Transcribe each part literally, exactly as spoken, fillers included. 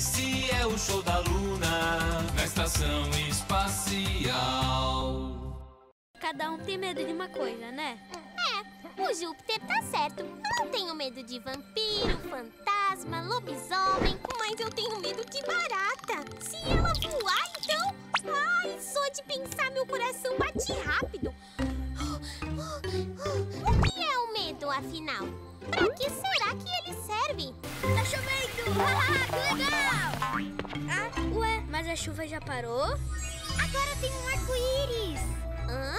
Esse é o Show da Luna, na estação espacial. Cada um tem medo de uma coisa, né? É, o Júpiter tá certo. Eu não tenho medo de vampiro, fantasma, lobisomem. Mas eu tenho medo de barata. Se ela voar, então... Ai, só de pensar meu coração bate rápido. O que é o medo, afinal? Pra que será que eles servem? Tá chovendo! Que legal! Ah, ué, mas a chuva já parou? Agora tem um arco-íris! Hã?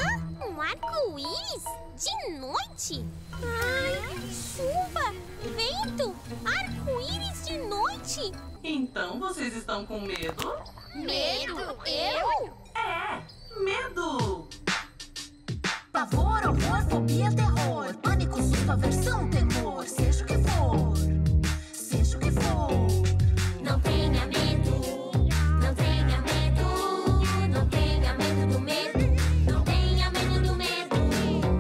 Um arco-íris? De noite? Ai, chuva, vento, arco-íris de noite! Então vocês estão com medo? Medo? Eu? É, medo! Pavor, horror, fobia, terror, pânico, susto, aversão, temor, seja o que for, seja o que for. Não tenha medo, não tenha medo, não tenha medo do medo, não tenha medo do medo.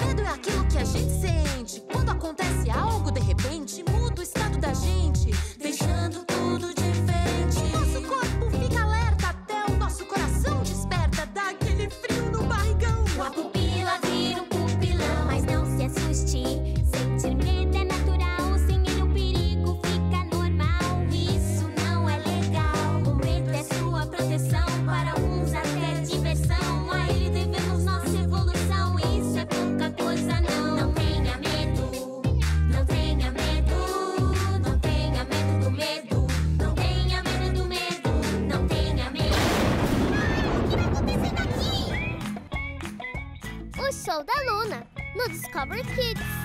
Medo é aquilo que a gente sente quando acontece algo de repente, muda o estado da gente, deixando tudo diferente. Nosso corpo fica alerta até o nosso coração desperta, dá aquele frio no barrigão. A pupila vira um pupilão, mas não se assuste, sentir medo é natural, sem ele o perigo fica normal, isso não é legal. O medo é sua proteção, para alguns até diversão, a ele devemos nossa evolução, isso é pouca coisa não. Não tenha medo, não tenha medo, não tenha medo do medo, não tenha medo do medo, não tenha medo. Ai, o que vai acontecendo aqui? O Show da Luna, no Discovery Kids.